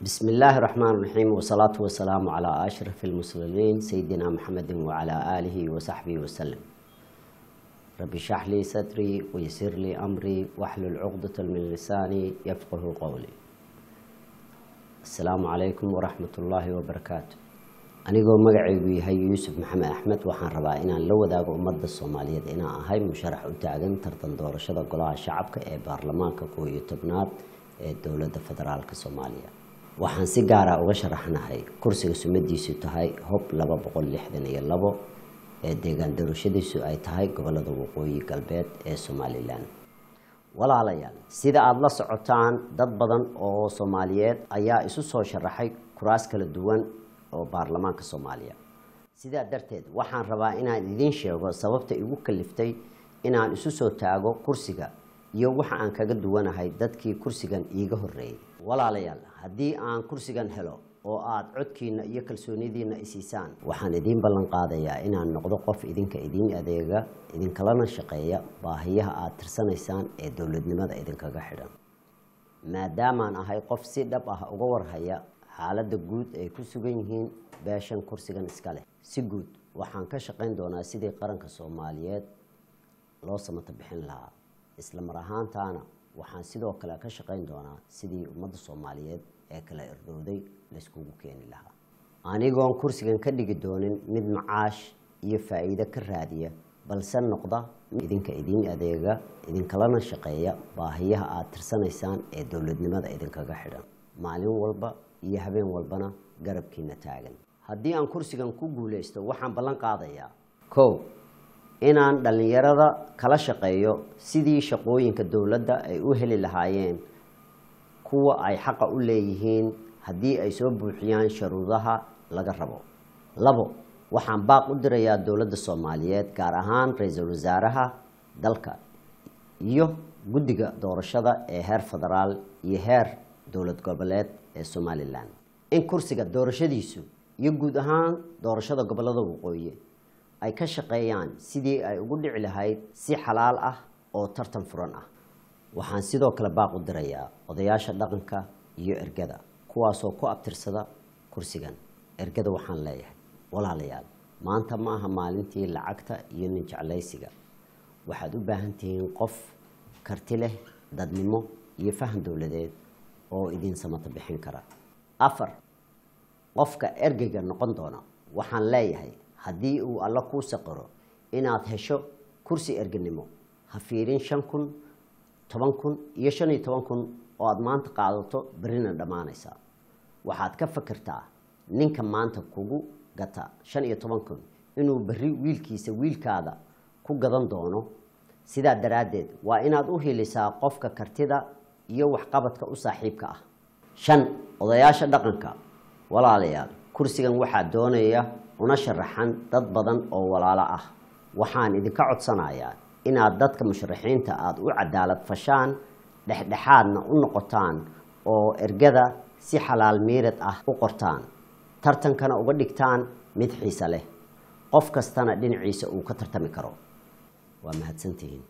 بسم الله الرحمن الرحيم، والصلاة والسلام على أشرف المسلمين سيدنا محمد وعلى آله وصحبه وسلم. رب اشرح لي صدري ويسر لي أمري واحلل عقدة من لساني يفقه قولي. السلام عليكم ورحمة الله وبركاته. أنيقو مقعي هي يوسف محمد أحمد، وحان ربا إنان لو ذاقو أمد الصومالية إنان هاي مشارح أتاقن ترطن دور شدا قلاها شعبك بارلمانك كوي تبنات دولة فدرالك الصومالية. وحان سيقارا وشرحنا هاي كرسي سمدي سوتهاي هوب لبا بقول لحدن يلبو ديغان دورو شدي سوأي تهاي قبل دو بقوي قلبات الصومالي لان walaalayaal sida aad la socotaan dad badan oo Soomaaliyeed ayaa isu soo sharaxay kuraas kala duwan oo baarlamaanka Soomaaliya. Sidaa darteed waxaan rabaa inaan idin sheego sababta igu kaliftay inaan isu soo taago kursiga iyo waxa aan kaga duwanahay dadkii kursigan iiga horeeyay. Walaalayaal, haddii aan kursigan helo oo aad codkiina iyo kalsoonidiina isiisaan, waxaan idin ballan qaadayaa inaan noqdo qof idinka idin adeega, idinkalana shaqeeya baahiyaha aad tirsanaysaan ee dawladnimada idinkaga xidhan. Maadaamaan ahay qof si dhab ah uga warhaya xaaladda guud ay ku sugan yihiin beeshan kursigan iska leh, si guud waxaan ka shaqayn doonaa sidii qaranka Soomaaliyeed loo samata bixin lahaa. Isla mar ahaantaana waxaan sidoo kale ka shaqayn doonaa sidii ummadda Soomaaliyeed ee kala irdowday layskugu keeni lahaa. Anigoon kursigan ka dhigi doonin mid macaash iyo faa'iido ka raadiya, balse noqda idinka idin adeega, idinkalana shaqeeya baahiyaha aad tirsanaysaan ee dawladnimada idinkaga xidhan, maalin walba iyo habeen walbana garabkiina taagan. Haddii aan kursigan ku guuleysto, waxaan ballan qaadayaa kow inaan dhalinyarada kala shaqeeyo sidii shaqooyinka dawladda ay u heli lahaayeen kuwa ay xaqa u leeyihiin haddii ay soo buuxiyaan shuruudaha laga rabo. Labo, waxaan baaq u dirayaa dawladda Soomaaliyeed, gaar ahaan ra'iisul wasaaraha dalka iyo guddiga doorashada ee heer federaal iyo heer dawlad goboleed ee Somaliland, in kursiga doorashadiisu iyo guud ahaan doorashada gobolada waqooyi ay ka shaqeeyaan sidii ay ugu dhici lahayd si xalaal ah oo tartan furan ah. waxaan sidoo kale baaq u dirayaa odayaasha dhaqanka iyo ergada, kuwaasoo ku abtirsada kursigan. Ergada waxaan leeyahay walaalayaal, maanta ma aha maalintii lacagta iyo nin jeclaysiga. Waxaad u baahan tihiin qof karti leh dadnimo iyo faham dawladeed oo idin samata bixin kara. Afar, qofka ergeyga noqon doona waxaan leeyahay haddii uu alla kuu saqaro inaad hesho kursi ergenimo, ha fiirin 5,000 10,000 iyo 15,000 oo aad maanta qaadato berina dhamaanaysa. Waxaad ka fakirtaa ninka maanta kugu gata 15,000 inuu bari wiilkaada ku gadan doono. Sidaa daraadeed waa inaad u helisaa qofka kartida iyo waxqabadka u saaxiibka ah. 5, odayaasha dhaqanka. walaalayaal, kursigan waxaa doonaya una sharaxan dad badan oo walaalo ah. waxaan idinka codsanayaa inaad dadka musharaxiinta aad u cadaalad fashaan, dhexdhexaadna u noqotaan oo ergada si xalaal miirad ah u qortaan, tartankana uga dhigtaan mid xiiso leh, qof kastana dhinaciisa uu ka tartami karo. Waa mahadsantihiin.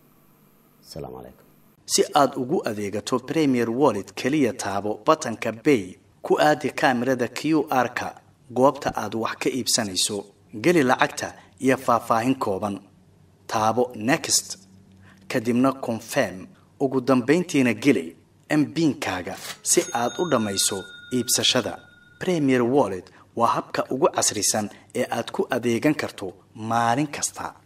Assalaamu calaykum. Si aad ugu adeegato Premier Wallet, kaliya taabo buttonka Pay, ku aadi kaamirada QR-ka goobta aad wax ka iibsanayso, geli lacagta iyo faahfaahin kooban. taabo Next, kadibna Confirm. ugu dambeyntiina geli MPin-kaaga si aad u dhamayso iibsashada. Premier Wallet waa habka ugu casrisan ee aad ku adeegan karto maalin kasta.